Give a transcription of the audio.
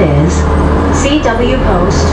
is CW Post